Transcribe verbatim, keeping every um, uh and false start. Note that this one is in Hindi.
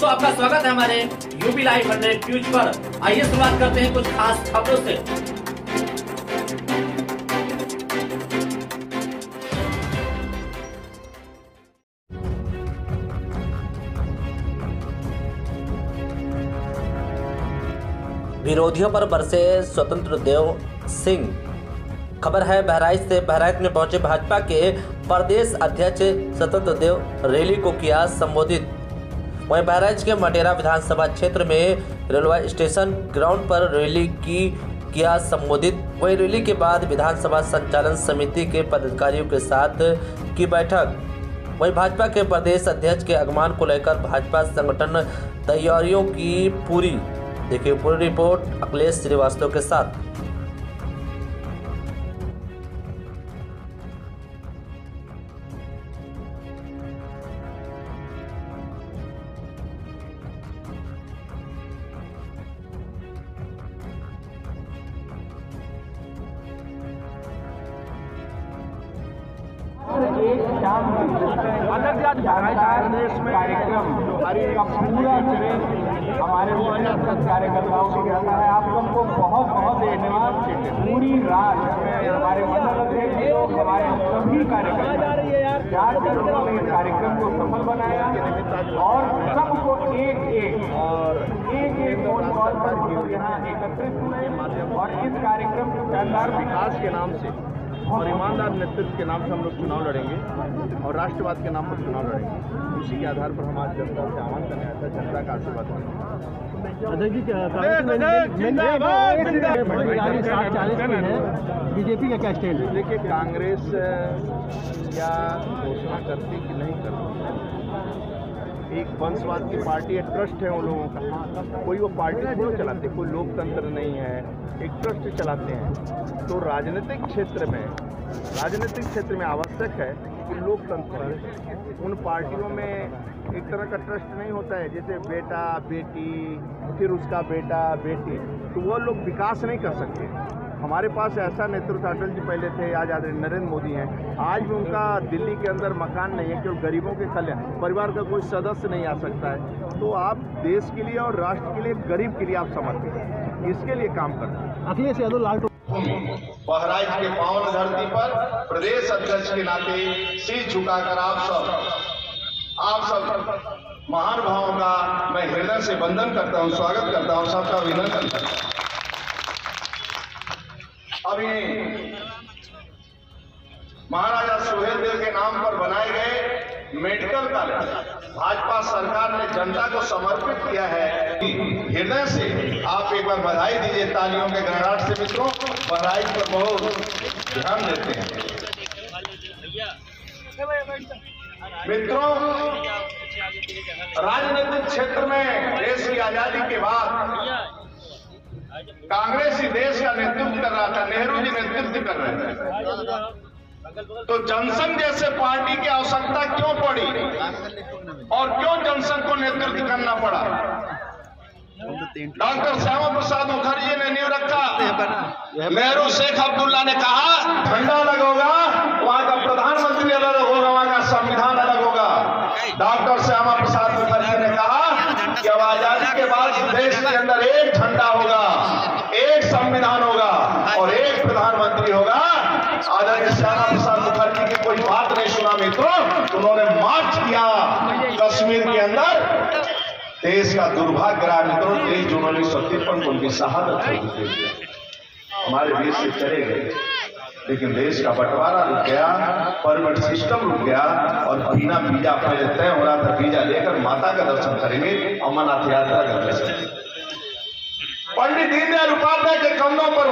दोस्तों आपका स्वागत है हमारे यूपी लाइव हंड्रेड न्यूज पर। आइए शुरुआत करते हैं कुछ खास खबरों से। विरोधियों पर बरसे स्वतंत्र देव सिंह। खबर है बहराइच से। बहराइच में पहुंचे भाजपा के प्रदेश अध्यक्ष स्वतंत्र देव रैली को किया संबोधित। वहीं बहराइच के मटेरा विधानसभा क्षेत्र में रेलवे स्टेशन ग्राउंड पर रैली की किया संबोधित। वहीं रैली के बाद विधानसभा संचालन समिति के पदाधिकारियों के साथ की बैठक। वहीं भाजपा के प्रदेश अध्यक्ष के आगमन को लेकर भाजपा संगठन तैयारियों की पूरी। देखिए पूरी रिपोर्ट अखिलेश श्रीवास्तव के साथ। प्रदेश में कार्यक्रम पूरा हमारे कार्यकर्ताओं से कहता है आप सबको बहुत बहुत धन्यवाद। पूरी रात हमारे लोग हमारे सभी कार्यकर्ता जाकर उन्होंने इस कार्यक्रम को सफल बनाया और सबको एक एक और एक एक फोन कॉल पर यहाँ एकत्रित हुए और इस कार्यक्रम को शानदार विकास के नाम से और ईमानदार नेतृत्व के नाम से हम लोग चुनाव लड़ेंगे और राष्ट्रवाद के नाम पर चुनाव लड़ेंगे। उसी के आधार पर हम आज जनता से आह्वान करने आया था, जनता का आशीर्वाद लेंगे। बीजेपी का क्या स्टैंड है? देखिए कांग्रेस क्या घोषणा करती कि नहीं करती, एक वंशवाद की पार्टी है, ट्रस्ट है उन लोगों का। कोई वो पार्टी क्यों चलाते, कोई लोकतंत्र नहीं है, एक ट्रस्ट चलाते हैं। तो राजनीतिक क्षेत्र में राजनीतिक क्षेत्र में आवश्यक है कि लोकतंत्र उन पार्टियों में एक तरह का ट्रस्ट नहीं होता है, जैसे बेटा बेटी फिर उसका बेटा बेटी, तो वो लोग विकास नहीं कर सकते। हमारे पास ऐसा नेतृत्व अटल जी पहले थे, आज आदरणीय नरेंद्र मोदी हैं। आज भी उनका दिल्ली के अंदर मकान नहीं है, केवल गरीबों के कल्याण, परिवार का कोई सदस्य नहीं आ सकता है। तो आप देश के लिए और राष्ट्र के लिए, गरीब के लिए आप समर्पित हैं, इसके लिए काम करते हैं। अखिलेश यादव बहराइच के पावन धरती पर प्रदेश अध्यक्ष के नाते सिर झुकाकर आप सब आप सब महानुभावों का मैं हृदय से वंदन करता हूँ, स्वागत करता हूँ, सबका अभिनंदन करता हूँ। अभी महाराजा सुहेलदेव के नाम पर बनाए गए मेडिकल कॉलेज भाजपा सरकार ने जनता को समर्पित किया है। हृदय से आप एक बार बधाई दीजिए तालियों के गणराट से। मित्रों बधाई पर बहुत ध्यान देते हैं। मित्रों राजनीतिक क्षेत्र में देश की आजादी के बाद कांग्रेस ही देश का नेतृत्व कर रहा था, नेहरू जी नेतृत्व कर रहे थे, तो जनसंघ जैसे पार्टी की आवश्यकता क्यों पड़ी और क्यों जनसंघ को नेतृत्व करना पड़ा। डॉक्टर श्यामा प्रसाद मुखर्जी ने नींव रखा। नेहरू शेख अब्दुल्ला ने कहा झंडा अलग होगा, वहां का प्रधानमंत्री अलग होगा, वहां का संविधान अलग होगा। डॉक्टर श्यामा प्रसाद मुखर्जी ने कहा कि अब आजादी के बाद देश के अंदर एक झंडा होगा, एक संविधान होगा और एक प्रधानमंत्री होगा। आदरणीय श्यामा प्रसाद मुखर्जी की कोई बात नहीं सुना मित्रों, उन्होंने मार्च किया कश्मीर के अंदर। देश का दुर्भाग्य रहा मित्रों, तेईस जनवरी सौ तिरपन को उनकी शहादत हो गई, हमारे देश से चले गए, लेकिन देश का बंटवारा रुक गया, परमिट सिस्टम रुक गया और बिना वीजा पहले तय हो रहा था, वीजा लेकर माता का दर्शन करेंगे, अमरनाथ यात्रा कर रहे थे। पंडित दीनदयाल उपाध्याय के कंधों पर